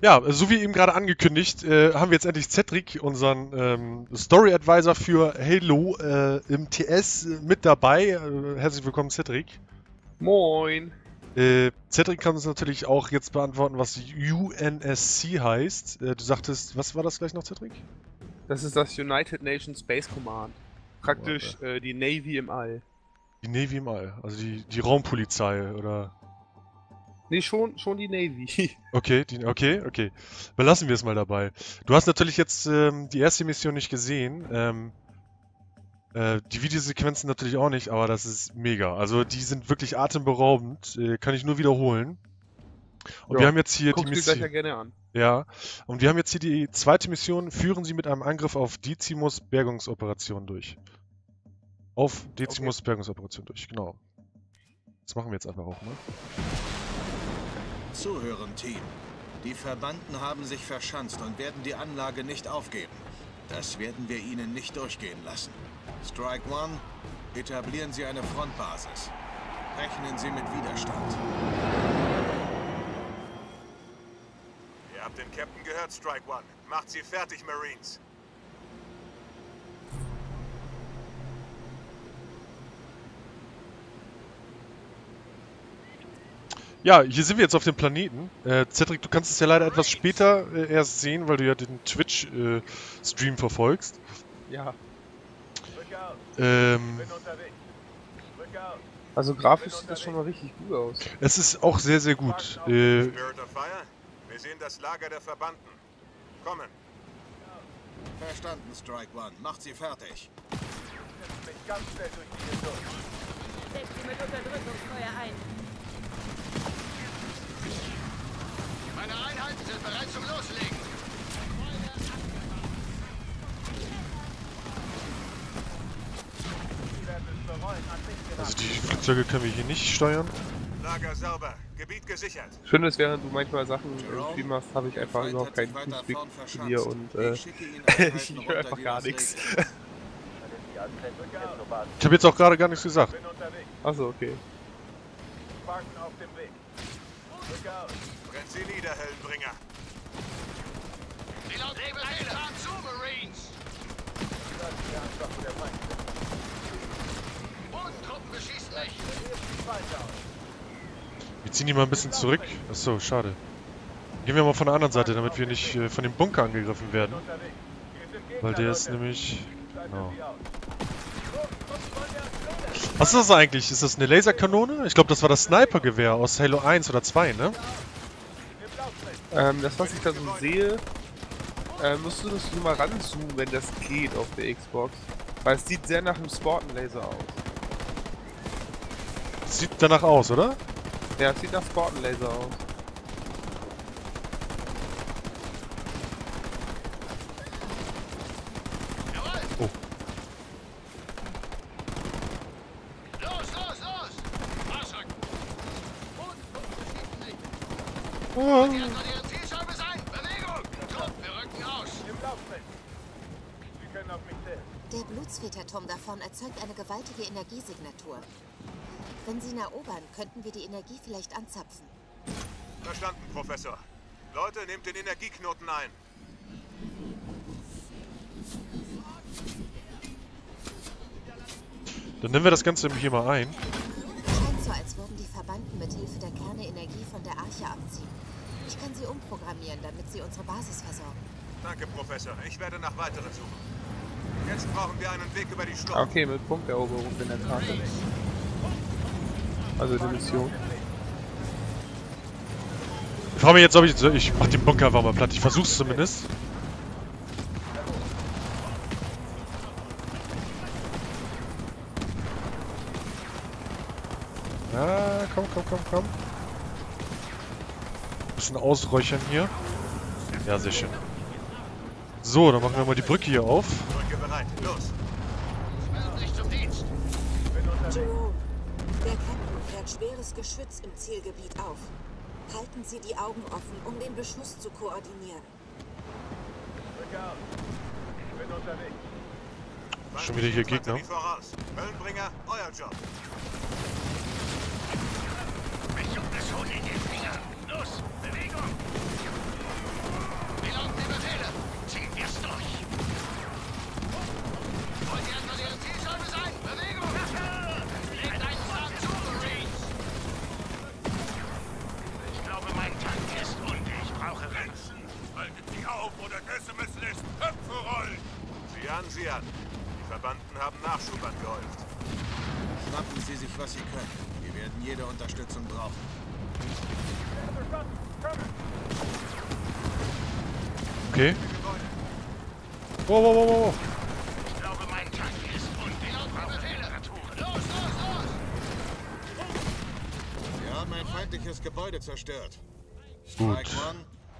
Ja, so wie eben gerade angekündigt, haben wir jetzt endlich Cedric, unseren Story Advisor für Halo im TS mit dabei. Herzlich willkommen, Cedric. Moin. Cedric kann uns natürlich auch jetzt beantworten, was UNSC heißt. Du sagtest, was war das gleich noch, Cedric? Das ist das United Nations Space Command. Praktisch die Navy im All. Die Navy im All, also die Raumpolizei, oder? Nee, schon die Navy. Okay, okay. Belassen wir es mal dabei. Du hast natürlich jetzt die erste Mission nicht gesehen. Die Videosequenzen natürlich auch nicht, aber das ist mega. Also die sind wirklich atemberaubend. Kann ich nur wiederholen. Und ja, wir haben jetzt hier die Mission. Guck dir gleich ja gerne an. Ja, und wir haben jetzt hier die zweite Mission. Führen Sie mit einem Angriff auf Decimus Bergungsoperation durch. Auf Decimus Bergungsoperation durch, genau. Das machen wir jetzt einfach auch mal. Zuhören, Team. Die Verbanden haben sich verschanzt und werden die Anlage nicht aufgeben. Das werden wir ihnen nicht durchgehen lassen. Strike One, etablieren Sie eine Frontbasis. Rechnen Sie mit Widerstand. Ihr habt den Captain gehört, Strike One. Macht sie fertig, Marines. Ja, hier sind wir jetzt auf dem Planeten. Cedric, du kannst es ja leider etwas später erst sehen, weil du ja den Twitch-Stream verfolgst. Ja. Also grafisch sieht das schon mal richtig gut aus. Es ist auch sehr, sehr gut. Spirit of Fire, wir sehen das Lager der Verbanden. Kommen. Verstanden, Strike One. Macht sie fertig. Ganz schnell durch die Richtung. Setzt sie mit Unterdrückungsfeuer ein. Meine Einheiten sind bereit zum Loslegen. Also die Flugzeuge können wir hier nicht steuern. Lager sauber, Gebiet gesichert. Schön ist, während du manchmal Sachen irgendwie machst, habe ich einfach überhaupt keinen Fußweg zu dir und ich höre einfach gar nichts. Ich habe jetzt auch gerade gar nichts gesagt. Achso, okay. Auf dem Weg. Brennt sie nieder, Höllenbringer. Sie laut Nebelhähler zu, Marines. Die Bodentruppen beschießen nicht. Wir ziehen die mal ein bisschen zurück. Achso, schade. Gehen wir mal von der anderen Seite, damit wir nicht von dem Bunker angegriffen werden. Weil der ist nämlich... Genau. Was ist das eigentlich? Ist das eine Laserkanone? Ich glaube, das war das Snipergewehr aus Halo 1 oder 2, ne? Das, was ich da so sehe, musst du das so mal ranzoomen, wenn das geht auf der Xbox. Weil es sieht sehr nach einem Spartan Laser aus. Sieht danach aus, oder? Ja, es sieht nach Spartan Laser aus. Der Blutsväterturm davon erzeugt eine gewaltige Energiesignatur. Wenn sie ihn erobern, könnten wir die Energie vielleicht anzapfen. Verstanden, Professor. Leute, nehmt den Energieknoten ein. Dann nehmen wir das Ganze hier mal ein. Scheint so, als würden die Verbanden mit Hilfe der Kerne Energie von der Arche abziehen. Ich kann sie umprogrammieren, damit sie unsere Basis versorgen. Danke, Professor. Ich werde nach weiteren suchen. Jetzt brauchen wir einen Weg über die Schlucht. Okay, mit Punkteroberung in der Tat. Also die Mission. Ich frage mich jetzt, ob ich mach den Bunker einfach mal platt. Ich versuch's zumindest. Ah, komm. Ein bisschen ausräuchern hier. Ja, sehr schön. So, dann machen wir mal die Brücke hier auf. Brücke bereit, los! Meldet sich zum Dienst! Jerome, der Captain fährt schweres Geschütz im Zielgebiet auf. Halten Sie die Augen offen, um den Beschuss zu koordinieren. Brücke auf! Ich bin unterwegs! Schon wieder hier Gegner. Höllenbringer, euer Job! Mich juckt das Hund in den Finger! Los, Bewegung! sie an. Die Verbanden haben Nachschub angehäuft. Schnappen Sie sich, was Sie können. Wir werden jede Unterstützung brauchen. Okay. Wow, wow, wow, wow. Ich glaube, mein Tank ist undicht. Los, los, los! Wir haben ein feindliches Gebäude zerstört. Gut.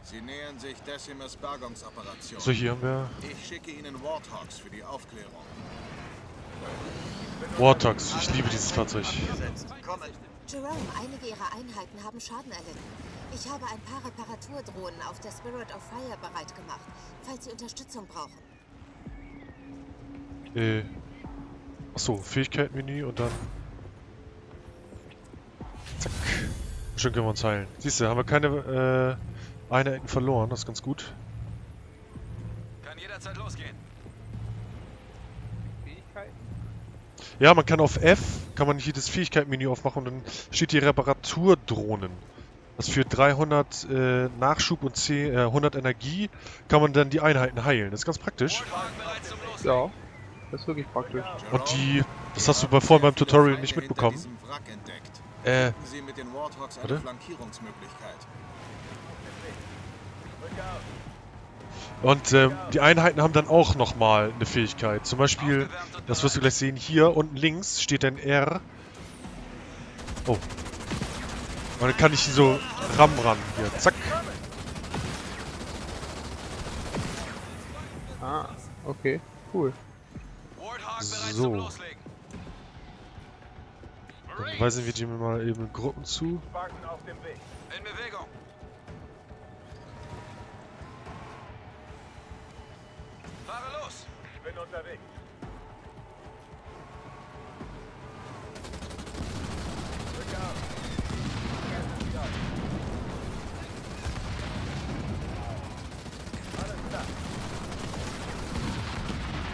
Sie nähern sich Decimus Bergungsoperation. So, hier haben wir... Ich schicke Ihnen Warthogs für die Aufklärung. Warthogs, ich liebe dieses Fahrzeug. Jerome, einige Ihrer Einheiten haben Schaden erlitten. Ich habe ein paar Reparaturdrohnen auf der Spirit of Fire bereit gemacht, falls Sie Unterstützung brauchen. Achso, Fähigkeitenmenü und dann... Zack. Schön können wir uns heilen. Siehst du, haben wir keine... Einheiten verloren, das ist ganz gut. Kann jederzeit losgehen. Fähigkeiten? Ja, man kann auf F, kann man hier das Fähigkeitenmenü aufmachen und dann steht hier Reparaturdrohnen. Das für 300 Nachschub und 100 Energie kann man dann die Einheiten heilen. Das ist ganz praktisch. Ja, das ist wirklich praktisch. Und die, das hast du bei vorhin beim Tutorial nicht mitbekommen. Sie mit den Warthogs eine Flankierungsmöglichkeit. Und die Einheiten haben dann auch nochmal eine Fähigkeit. Zum Beispiel, das wirst du gleich sehen, hier unten links steht dann R. Oh. Und dann kann ich so ran. Hier, zack. Ah, okay, cool. So. Dann weisen wir die mal eben in Gruppen zu. In Bewegung. Fahre los! Ich bin unterwegs. Alles klar. Ich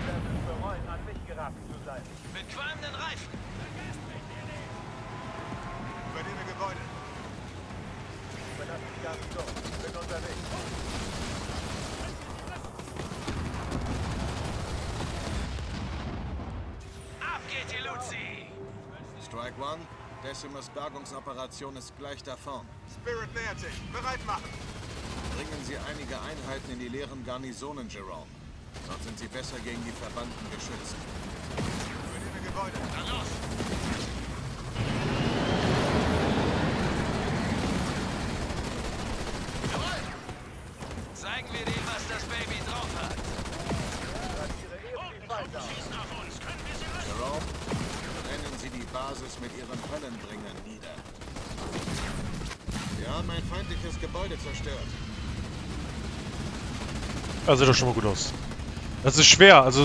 werde es bereuen, an mich geraten zu sein. Mit qualmenden Reifen! Vergesst mich hier nicht! Über diese Gebäude. Ich bin unterwegs. Strike One, Decimus Bergungsoperation ist gleich davon. Spirit nähert sich, bereit machen! Bringen Sie einige Einheiten in die leeren Garnisonen, Jerome. Dort sind sie besser gegen die Verbanden geschützt. Für diese Gebäude, dann los! Jawohl! Zeigen wir denen, was das Baby drauf hat! Schießen auf uns, können wir sie lösen? Jerome, brennen Sie die Basis mit Ihren Höllenbringern nieder. Wir haben ein feindliches Gebäude zerstört. Also sieht doch schon mal gut aus. Das ist schwer, also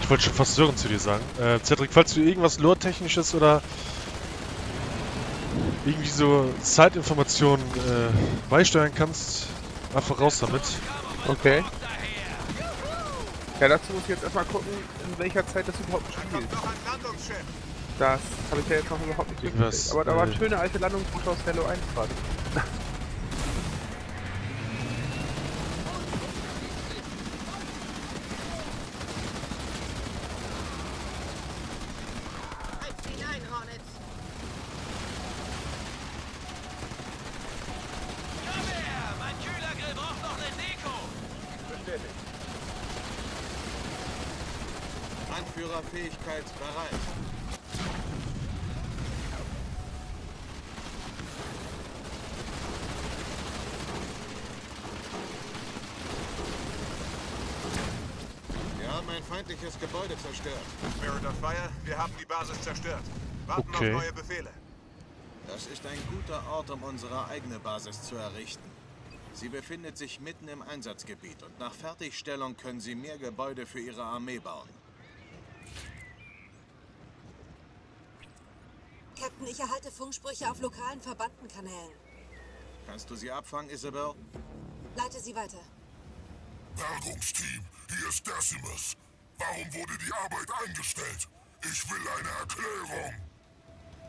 ich wollte schon fast Sören zu dir sagen. Cedric, falls du irgendwas Lore-technisches oder irgendwie so Zeitinformationen beisteuern kannst, einfach raus damit. Okay. Ja, dazu muss ich jetzt erstmal gucken, in welcher Zeit das überhaupt spielt. Das habe ich ja jetzt noch überhaupt nicht gekriegt. Aber da waren schöne alte Landungsroute aus Halo 1 gerade. Fähigkeit bereit. Wir haben ein feindliches Gebäude zerstört. Spirit of Fire, wir haben die Basis zerstört. Warten okay. Auf neue Befehle. Das ist ein guter Ort, um unsere eigene Basis zu errichten. Sie befindet sich mitten im Einsatzgebiet und nach Fertigstellung können Sie mehr Gebäude für Ihre Armee bauen. Captain, ich erhalte Funksprüche auf lokalen Verbandenkanälen. Kannst du sie abfangen, Isabel? Leite sie weiter. Bergungsteam, hier ist Decimus. Warum wurde die Arbeit eingestellt? Ich will eine Erklärung.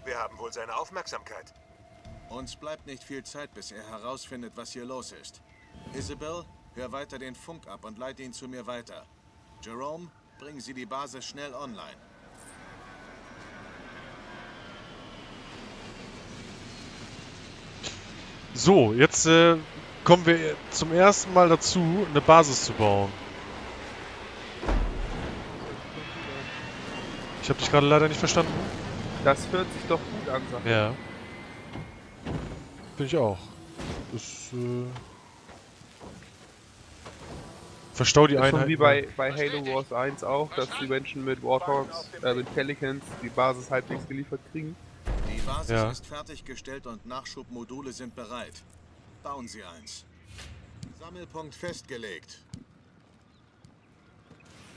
Wir haben wohl seine Aufmerksamkeit. Uns bleibt nicht viel Zeit, bis er herausfindet, was hier los ist. Isabel, hör weiter den Funk ab und leite ihn zu mir weiter. Jerome, bringen Sie die Basis schnell online. So, jetzt kommen wir zum ersten Mal dazu, eine Basis zu bauen. Ich habe dich gerade leider nicht verstanden. Das hört sich doch gut an, Sache. Ja. Finde ich auch. Das, verstau die Einheit. Wie bei Halo Wars 1 auch, dass die Menschen mit Warthogs, mit Pelicans die Basis halbwegs geliefert kriegen. Die Basis ist fertiggestellt und Nachschubmodule sind bereit. Bauen Sie eins. Sammelpunkt festgelegt.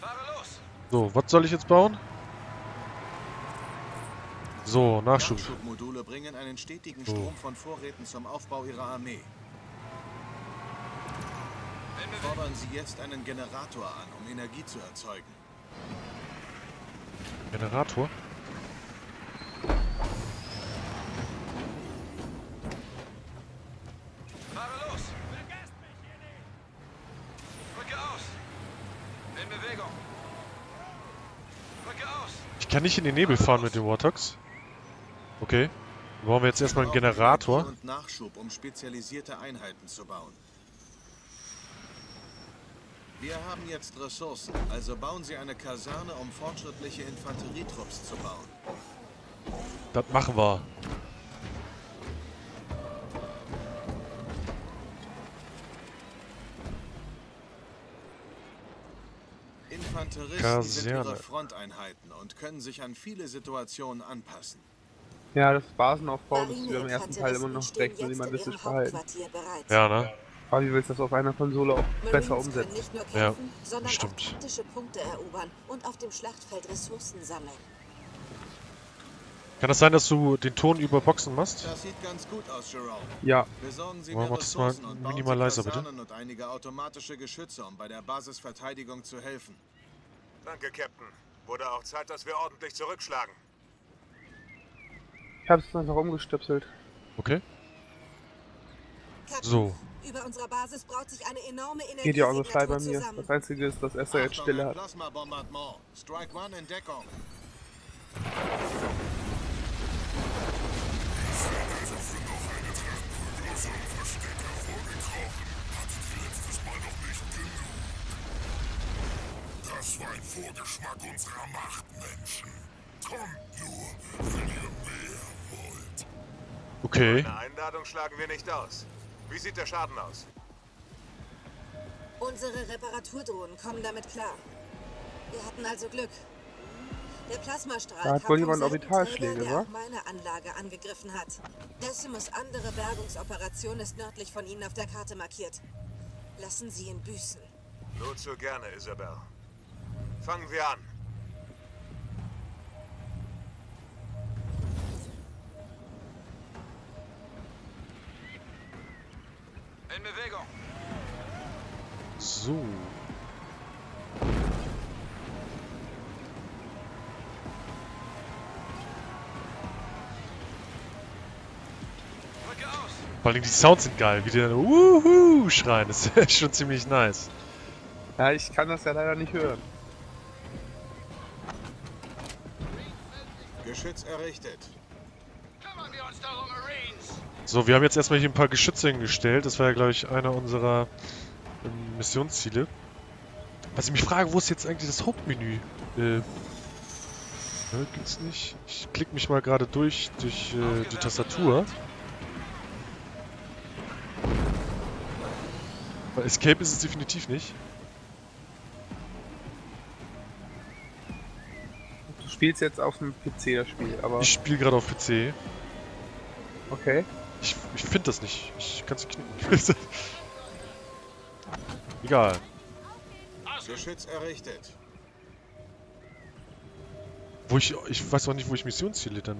Fahre los! So, was soll ich jetzt bauen? So, Nachschub. Nachschubmodule bringen einen stetigen Strom von Vorräten zum Aufbau ihrer Armee. Fordern Sie jetzt einen Generator an, um Energie zu erzeugen. Generator? Fahre los! Vergesst mich hier nicht! Rücke aus! In Bewegung! Rücke aus! Ich kann nicht in den Nebel fahren mit den Warthogs. Okay. Dann brauchen wir jetzt erstmal einen Generator. Und Nachschub, um spezialisierte Einheiten zu bauen. Wir haben jetzt Ressourcen, also bauen Sie eine Kaserne, um fortschrittliche Infanterietrupps zu bauen. Das machen wir. Infanteristen sind ihre Fronteinheiten und können sich an viele Situationen anpassen. Ja, das Basenaufbau ist im ersten Teil immer noch recht minimalistisch verhalten. Ja, ne? Aber wie willst du das auf einer Konsole auch besser umsetzen? Nicht nur kämpfen, sondern auch taktische Punkte erobern und auf dem Schlachtfeld Ressourcen sammeln. Kann das sein, dass du den Ton über Boxen machst? Das sieht ganz gut aus, Jerome. Ja. Mach das mal minimal leiser, bitte. Und einige automatische Geschütze, um bei der Basisverteidigung zu helfen. Danke, Captain. Wurde auch Zeit, dass wir ordentlich zurückschlagen. Ich hab's einfach umgestöpselt. Okay. So. Über unserer Basis braucht sich eine enorme Energie. Geht ja auch so frei bei mir. Das Einzige ist, dass Esther jetzt Stille hat. Strike One in Deckung. Das war ein Vorgeschmack unserer Macht, Menschen. Kommt nur, wenn ihr mehr wollt. Okay. Eine Einladung schlagen wir nicht aus. Wie sieht der Schaden aus? Unsere Reparaturdrohnen kommen damit klar. Wir hatten also Glück. Der Plasmastrahl hat wohl jemand Orbitalschläge, der meine Anlage angegriffen hat. Decimus andere Bergungsoperation ist nördlich von Ihnen auf der Karte markiert. Lassen Sie ihn büßen. Nur zu gerne, Isabel. Fangen wir an. In Bewegung. So. Vor allem die Sounds sind geil, wie die dann Wuhu schreien. Das ist schon ziemlich nice. Ja, ich kann das ja leider nicht hören. Geschütz errichtet. Kümmern wir uns darum, Marines! So, wir haben jetzt erstmal hier ein paar Geschütze hingestellt. Das war ja, glaube ich, einer unserer Missionsziele. Was ich mich frage, wo ist jetzt eigentlich das Hauptmenü? Gibt's nicht. Ich klicke mich mal gerade durch die Tastatur. Bei Escape ist es definitiv nicht. Du spielst jetzt auf dem PC das Spiel, aber... Ich spiele gerade auf PC. Okay. Ich finde das nicht. Ich kann es knicken. Egal. Geschütz errichtet. Wo ich weiß auch nicht, wo ich Missionsziele dann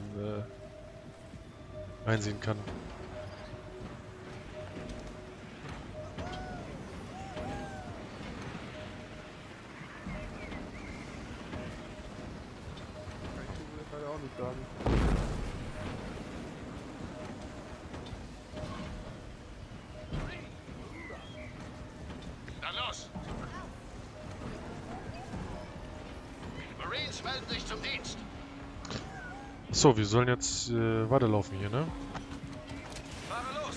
einsehen kann. Ich kann das auch nicht sagen. Marines melden sich zum Dienst. So, wir sollen jetzt weiterlaufen hier, ne? Fahre los!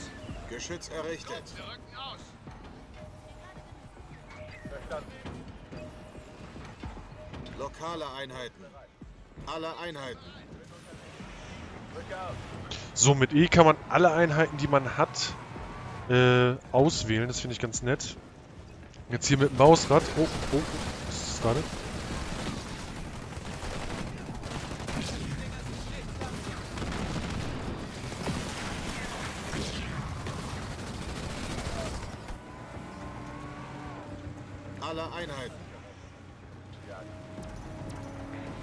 Geschütz errichtet. Gut, wir rücken aus. Verstanden. Lokale Einheiten. Alle Einheiten. So, mit E kann man alle Einheiten, die man hat, auswählen. Das finde ich ganz nett. Jetzt hier mit dem Mausrad. Oh, oh, was ist das gerade? Alle Einheiten.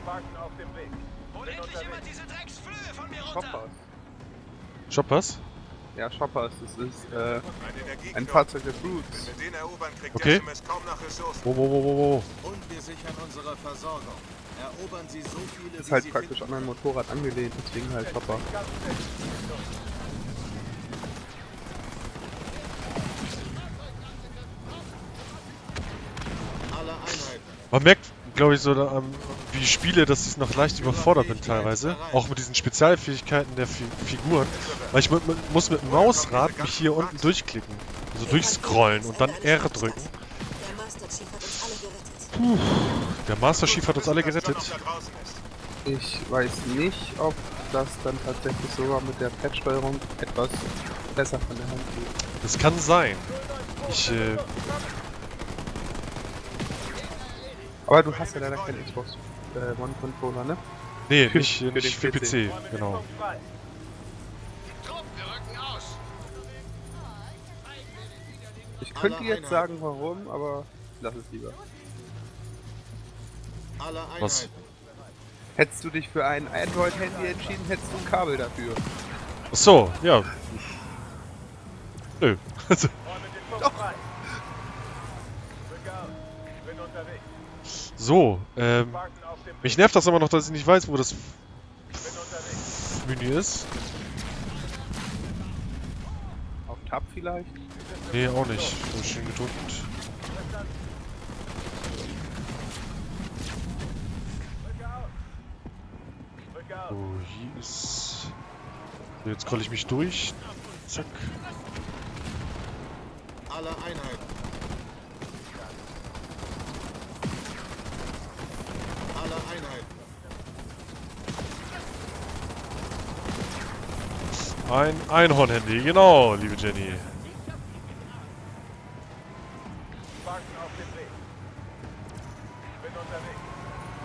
Spartan auf dem Weg. Hol endlich immer diese Drecksflöhe von mir runter! Shoppers? Ja, Shoppers, das ist ein Fahrzeug der Brutes. Wenn wir den erobern, kriegt Decimus kaum nach Ressourcen. Und wir sichern unsere Versorgung. Erobern sie so viele, wie sie ist halt praktisch an mein Motorrad angelehnt, deswegen halt Shopper. Man merkt, glaube ich, so wie ich spiele, dass ich noch leicht überfordert bin teilweise. Auch mit diesen Spezialfähigkeiten der Figuren. Weil ich muss mit dem Mausrad mich hier unten durchklicken. Also durchscrollen und dann R drücken. Puh, der Master Chief hat uns alle gerettet. Ich weiß nicht, ob das dann tatsächlich sogar mit der Pad-Steuerung etwas besser von der Hand geht. Das kann sein. Aber du hast ja leider keinen Xbox One Controller, ne? Nee, nicht für PC, genau. Ich könnte jetzt sagen, warum, aber lass es lieber. Was? Hättest du dich für ein Android-Handy entschieden, hättest du ein Kabel dafür. Ach so, ja. Nö. Doch. So, mich nervt das immer noch, dass ich nicht weiß, wo das Menü ist. Auf Tab vielleicht? Nee, auch nicht. So schön gedrückt. So, hier ist... So, jetzt scroll ich mich durch. Zack. Alle Einheiten. Ein Einhorn-Handy, genau, liebe Jenny.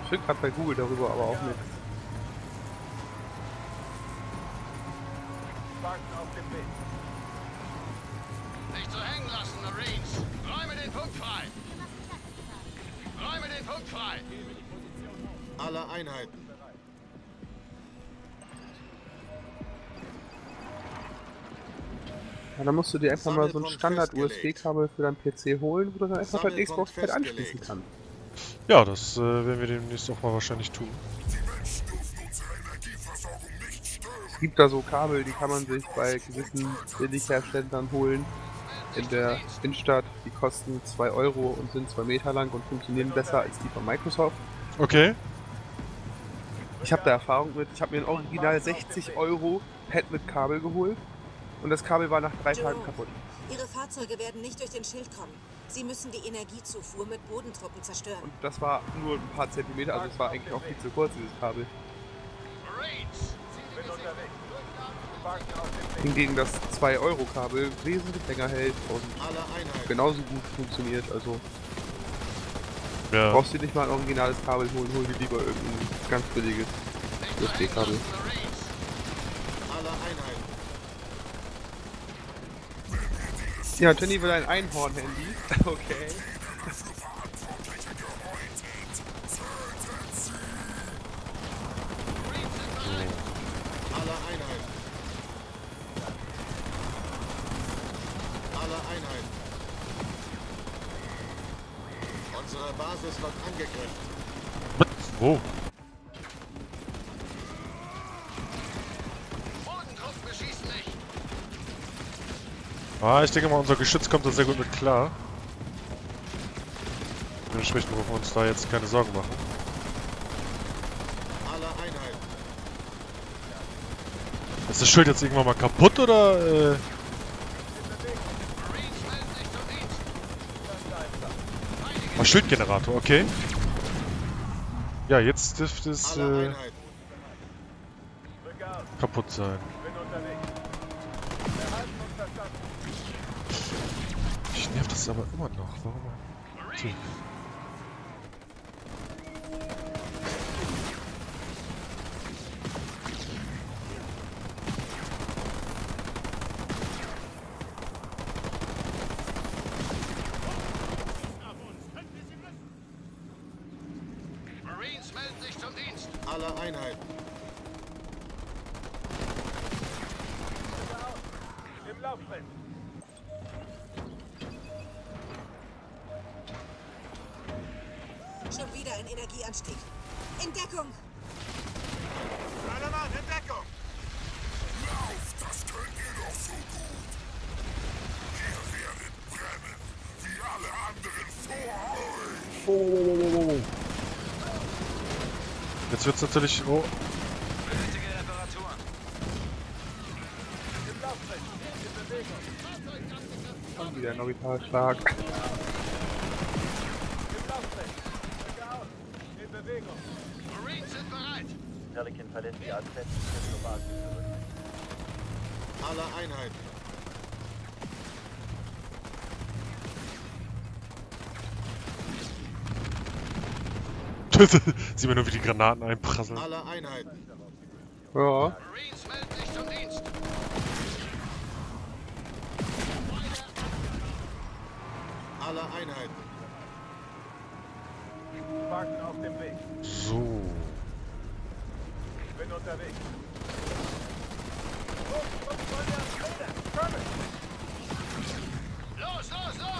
Ich finde gerade bei Google darüber aber auch nichts. Nicht so hängen lassen, Marines. Räume den Punkt frei. Räume den Punkt frei. Alle Einheiten. Ja, dann musst du dir einfach mal so ein Standard-USB-Kabel für deinen PC holen, wo du dann einfach dein Xbox-Pad anschließen kannst. Ja, das werden wir demnächst auch mal wahrscheinlich tun. Es gibt da so Kabel, die kann man sich bei gewissen Billigherstellern holen in der Innenstadt. Die kosten 2 Euro und sind 2 Meter lang und funktionieren besser als die von Microsoft. Okay. Ich habe da Erfahrung mit. Ich habe mir ein original 60 Euro Pad mit Kabel geholt. Und das Kabel war nach 3 Tagen kaputt. Ihre Fahrzeuge werden nicht durch den Schild kommen. Sie müssen die Energiezufuhr mit Bodentruppen zerstören. Und das war nur ein paar Zentimeter, also es war eigentlich auch viel zu kurz, dieses Kabel. Hingegen das 2-Euro-Kabel wesentlich länger hält und genauso gut funktioniert, also... Ja. Brauchst du nicht mal ein originales Kabel holen, hol dir lieber irgendein ganz billiges USB-Kabel. Ja, Jenny will ein Einhorn-Handy. Okay. Alle Einheiten. Unsere Basis wird angegriffen. Wo? Ah, ich denke mal, unser Geschütz kommt da sehr gut mit klar. Dementsprechend brauchen wir uns da jetzt keine Sorgen machen. Ist das Schild jetzt irgendwann mal kaputt oder? Oh, Schildgenerator, okay. Ja, jetzt dürfte es kaputt sein. Ich nerv das aber immer noch. Warum? Okay. Jetzt wird's natürlich. Oh. Und wieder ein Orbitalschlag. Marines sind bereit. Pelican verlässt die Art Fest zur Basis zurück. Alle Einheiten. Sieh mir nur, wie die Granaten einprasseln. Alle Einheiten. Ja. Alle Einheiten. Wagen auf dem Weg. So. Ich bin unterwegs. Los, los, los!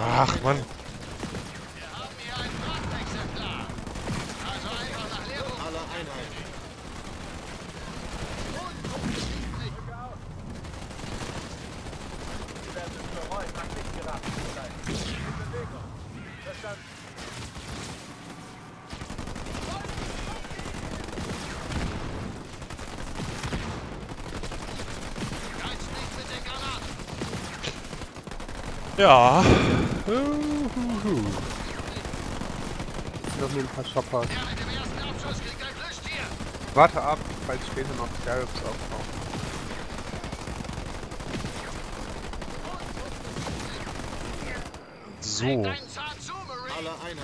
Ach Mann. Wir haben hier einen Drahtexemplar. Also einfach nach Leerung. Alle Einheiten. Unumschiedlich. Sie werden bereut, an nicht geraten zu sein. In Bewegung. Verstanden. Reiz nicht mit den Granaten. Ja. Noch ein paar Shoppers. Warte ab, falls später noch Scarabs auftauchen. So. Alle Einheiten.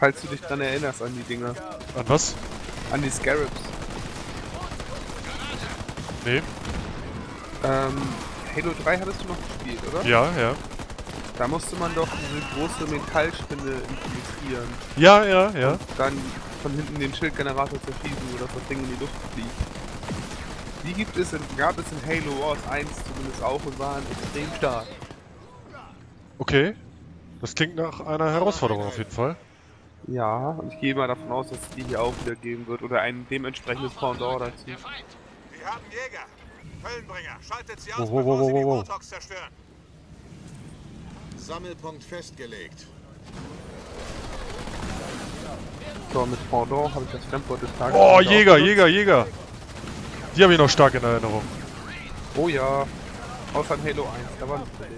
Falls du dich dran erinnerst an die Dinger. An was? An die Scarabs. Nee. Halo 3 hattest du noch gespielt, oder? Ja, ja. Da musste man doch diese große Metallspinne infiltrieren. Ja, ja, ja. Und dann von hinten den Schildgenerator zerschießen, sodass das Ding in die Luft fliegt. Die gibt es gab es in Halo Wars 1 zumindest auch und waren extrem stark. Okay. Das klingt nach einer Herausforderung auf jeden Fall. Ja, und ich gehe mal davon aus, dass es die hier auch wieder geben wird oder ein dementsprechendes Pendant dazu. Wir haben Jäger, Höllenbringer, schaltet sie aus, bevor sie die Warthogs zerstören. Sammelpunkt festgelegt. So, mit Pendant habe ich das Fremdwort des Tages. Oh, Jäger, Jäger, Jäger! Die habe ich noch stark in Erinnerung. Oh ja, außer in Halo 1, da war nichts belegt.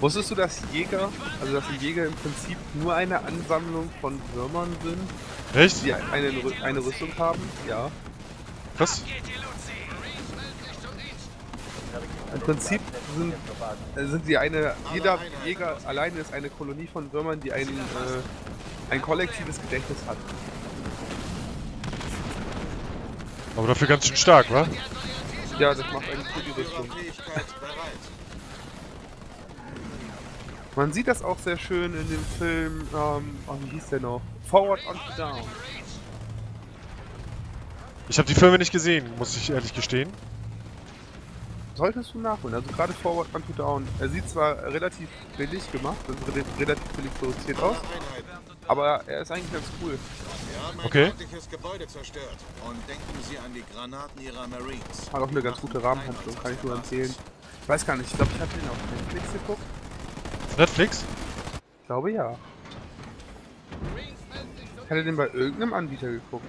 Wusstest du, dass Jäger, also dass die Jäger im Prinzip nur eine Ansammlung von Würmern sind? Echt? Die eine Rüstung haben? Ja. Was? Im Prinzip sind sie jeder Jäger alleine ist eine Kolonie von Würmern, die ein kollektives Gedächtnis hat. Aber dafür ganz schön stark, wa? Ja, das macht eine gute Rüstung. Man sieht das auch sehr schön in dem Film, wie hieß der noch? Forward Unto Dawn. Ich habe die Filme nicht gesehen, muss ich ehrlich gestehen. solltest du nachholen. Also gerade Forward Unto Dawn. Er sieht zwar relativ billig gemacht, also relativ billig produziert aus, aber er ist eigentlich ganz cool. Okay. Hat auch eine ganz gute Rahmenhandlung, kann ich nur empfehlen. Ich weiß gar nicht, ich glaube, ich hatte ihn auf Netflix geguckt. Netflix? Ich glaube ja. Ich hatte den bei irgendeinem Anbieter geguckt.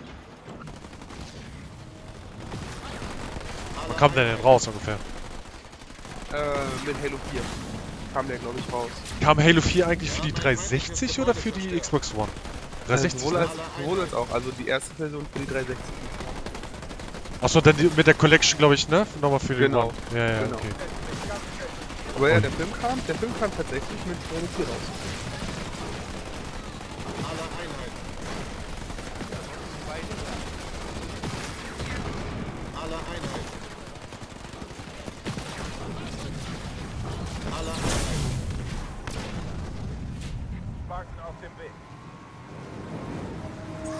Wann kam der denn raus ungefähr? Mit Halo 4 kam der, glaube ich, raus. Kam Halo 4 eigentlich für die 360 oder für die Xbox One? 360? Sowohl als auch, also die erste Version für die 360. Achso, dann die, mit der Collection, glaube ich, ne? Nochmal für die One. Ja, ja, genau. Okay. Aber ja, der Film kam tatsächlich mit Halo 4 raus.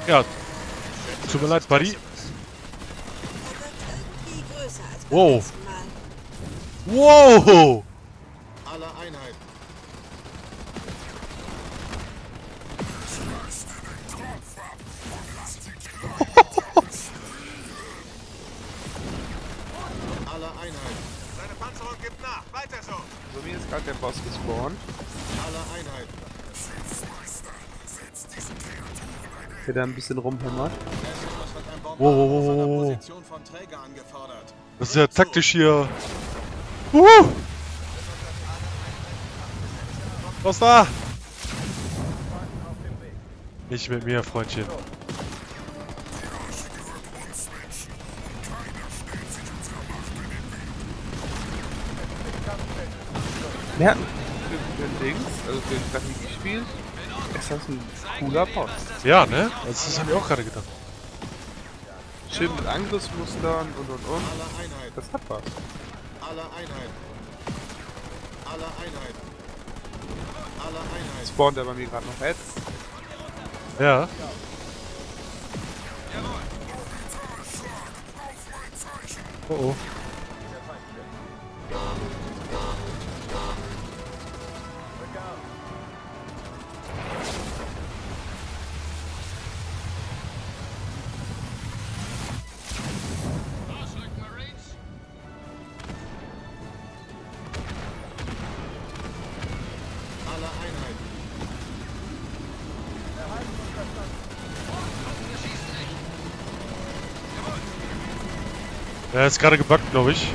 Ja, tut mir leid, Buddy. Wow. Wow! Alle Einheiten. Alle Einheiten. Seine Panzerung gibt nach. Weiter so. So, mir ist gerade der Boss gespawnt. Alle Einheiten. Der da ein bisschen rumhämmert. Wow. Das ist ja taktisch hier. Was da? Nicht mit mir, Freundchen. Ja, für den Dings, also für ein Strategiespiel. Ist das ein cooler Post? Ja, ne? Das haben wir auch gerade gedacht. Schild mit Angriffsmustern und. Das hat was. Alle Einheiten. Spawnt er bei mir gerade noch Heads? Ja. Oh. Er ist gerade gebackt, glaube ich.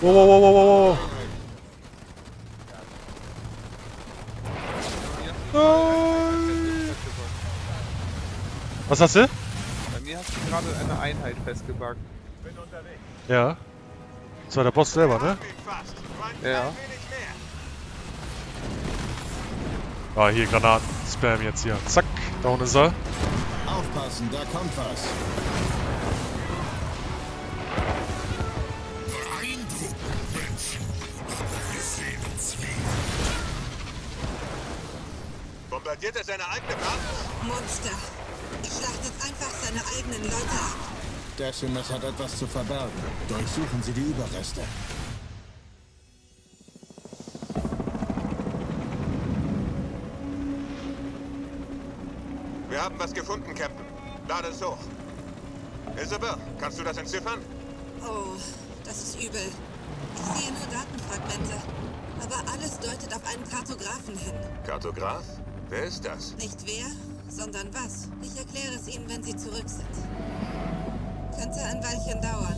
Wow. Was hast du? Bei mir hast du gerade eine Einheit festgebackt. Ja. Das war der Boss selber, ne? Ja. Ah, hier Granaten, Spam jetzt hier. Zack, down ist er. Aufpassen, da kommt was. Bombardiert er seine eigene Basis? Monster. Schlachtet einfach seine eigenen Leute ab. Decimus hat etwas zu verbergen. Durchsuchen Sie die Überreste. Wir haben was gefunden, Captain. Lade es hoch. Isabel, kannst du das entziffern? Oh, das ist übel. Ich sehe nur Datenfragmente. Aber alles deutet auf einen Kartografen hin. Kartograf? Wer ist das? Nicht wer, sondern was. Ich erkläre es Ihnen, wenn Sie zurück sind. Könnte ein Weilchen dauern.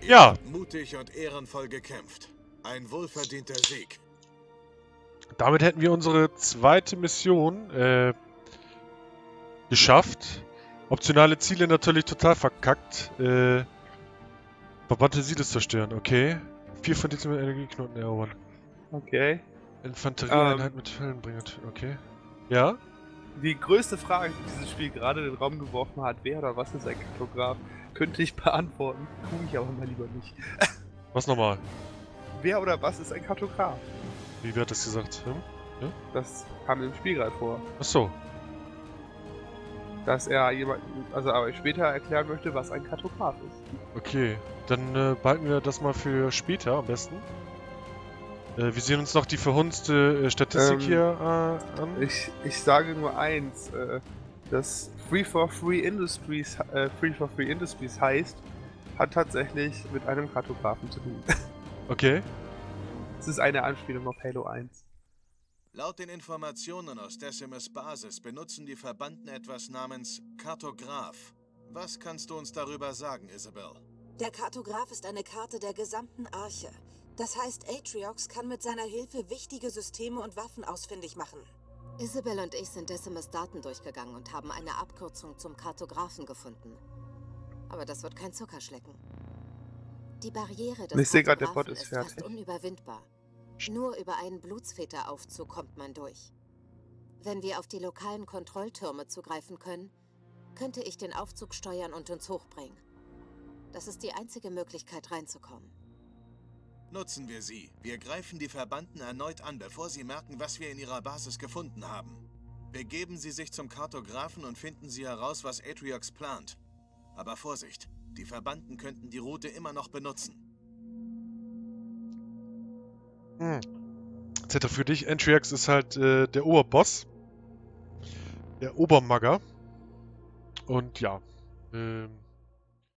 Ja. Mutig und ehrenvoll gekämpft. Ein wohlverdienter Sieg. Damit hätten wir unsere zweite Mission geschafft. Optionale Ziele natürlich total verkackt. Verbannte Siedel zerstören, okay. 4 von diesen mit Energieknoten erobern. Okay. Infanterieeinheit mit Höllenbringer, okay. Ja? Die größte Frage, die dieses Spiel gerade in den Raum geworfen hat, wer oder was ist ein Kartograf, könnte ich beantworten. Tue ich aber mal lieber nicht. Was nochmal? Wer oder was ist ein Kartograf? Wie wird das gesagt? Hm? Ja? Das kam im Spiel gerade vor. Ach so. Dass er jemanden, also aber später erklären möchte, was ein Kartograf ist. Okay, dann behalten wir das mal für später am besten. Wir sehen uns noch die verhunzte Statistik hier an. Ich sage nur eins, dass Free for Free Industries heißt, hat tatsächlich mit einem Kartografen zu tun. Okay. Es ist eine Anspielung auf Halo 1. Laut den Informationen aus Decimus Basis benutzen die Verbanden etwas namens Kartograph. Was kannst du uns darüber sagen, Isabel? Der Kartograph ist eine Karte der gesamten Arche. Das heißt, Atriox kann mit seiner Hilfe wichtige Systeme und Waffen ausfindig machen. Isabel und ich sind Decimus Daten durchgegangen und haben eine Abkürzung zum Kartografen gefunden. Aber das wird kein Zuckerschlecken. Die Barriere des Kartografen ist fast unüberwindbar. Nur über einen Blutsväteraufzug kommt man durch. Wenn wir auf die lokalen Kontrolltürme zugreifen können, könnte ich den Aufzug steuern und uns hochbringen. Das ist die einzige Möglichkeit, reinzukommen. Nutzen wir sie. Wir greifen die Verbanden erneut an, bevor sie merken, was wir in ihrer Basis gefunden haben. Begeben sie sich zum Kartografen und finden sie heraus, was Atriox plant. Aber Vorsicht, die Verbanden könnten die Route immer noch benutzen. Hm. Zettel für dich. Atriox ist halt der Oberboss. Der Obermagger. Und ja,